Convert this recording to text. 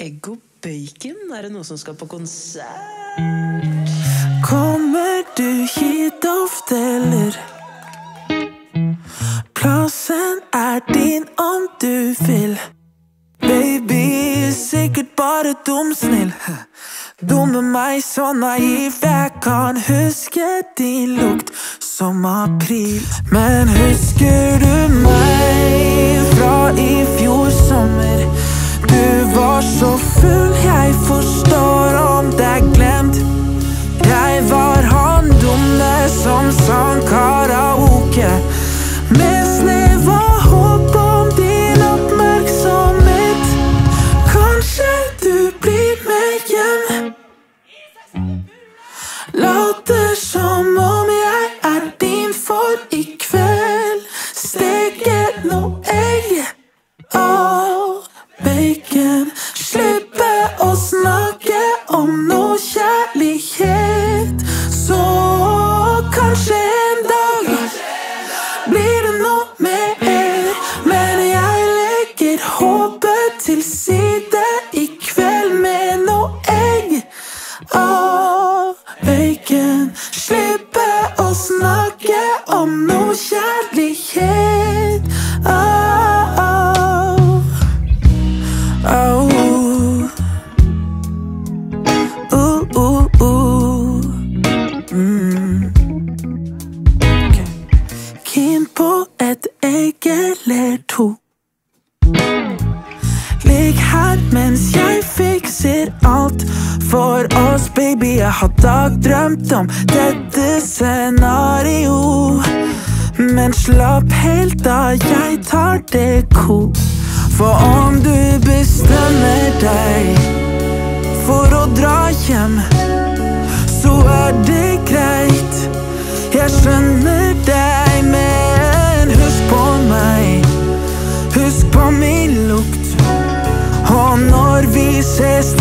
Egg og bacon, er det noe som skal på konsert? Kommer du hit ofte, eller? Plassen er din om du vil. Baby, sikkert bare dum snill. Dumme meg, så naiv. Jeg kan huske din lukt som april. Men husker du meg fra i fjor sommer? Du var så full, jeg forstår om det er glemt. Jeg var han dumme som sang karaoke med snev og håp om din oppmerksomhet. Kanskje du blir med hjem. Later som om jeg er din for i kveld. Steker noe egg og bacon. Slippe å snakke om noe kjærlighet. Så kanskje en dag blir det noe med en. Men jeg legger håpet til side i kveld med noe egg og bacon. Slippe å snakke om noe kjærlighet. Keen på et egg eller to. Ligg her mens jeg fikser alt for oss, baby. Jeg har dagdrømt om dette scenario. Men slapp helt da jeg tar det cool. For om du bestemmer deg for å dra hjem, så er det greit. Jeg skjønner deg, men husk på meg. Husk på min lukt. Og når vi ses